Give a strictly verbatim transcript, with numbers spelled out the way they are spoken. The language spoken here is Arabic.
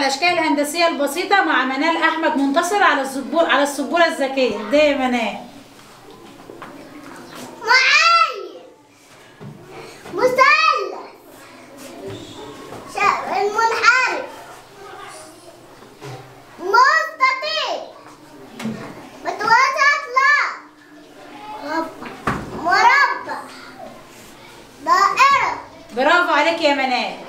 الاشكال الهندسيه البسيطه مع منال احمد منتصر على السبوره على السبوره الذكيه. ابداي يا منال. معايير مثلث المنحرف مستطيل متوسط لا مربع دائره. برافو عليك يا منال.